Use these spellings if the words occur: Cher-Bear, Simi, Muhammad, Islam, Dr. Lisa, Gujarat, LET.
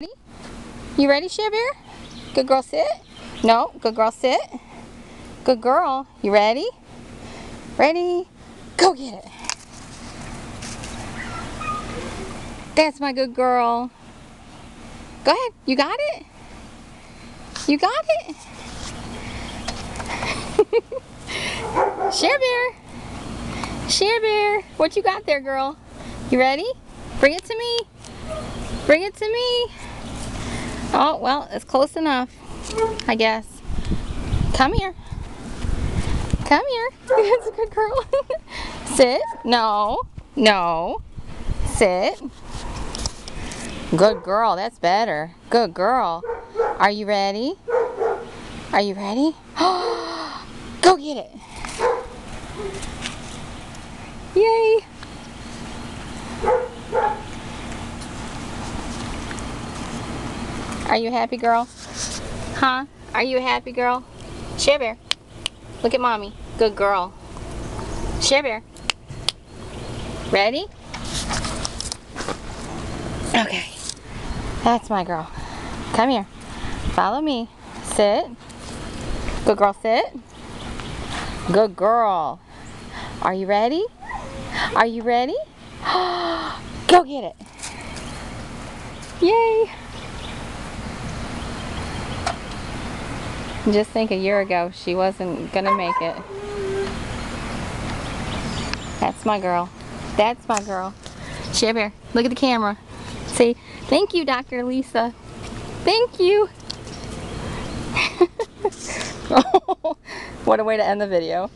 Ready? You ready, Cher-Bear? Good girl, sit. No, good girl, sit. Good girl. You ready? Ready? Go get it. That's my good girl. Go ahead. You got it? You got it? Cher-Bear. Cher-Bear. What you got there, girl? You ready? Bring it to me. Bring it to me. Oh, well, it's close enough, I guess. Come here. Come here. That's a good girl. Sit. No. No. Sit. Good girl. That's better. Good girl. Are you ready? Are you ready? Go get it. Yay. Are you happy, girl? Huh? Are you a happy girl? Cher-Bear, look at mommy. Good girl. Cher-Bear, ready? Okay, that's my girl. Come here. Follow me. Sit. Good girl, sit. Good girl. Are you ready? Are you ready? Go get it. Yay. Just think, a year ago she wasn't gonna make it. That's my girl. That's my girl. Cher-Bear, look at the camera. Say, thank you, Dr. Lisa. Thank you. Oh, what a way to end the video.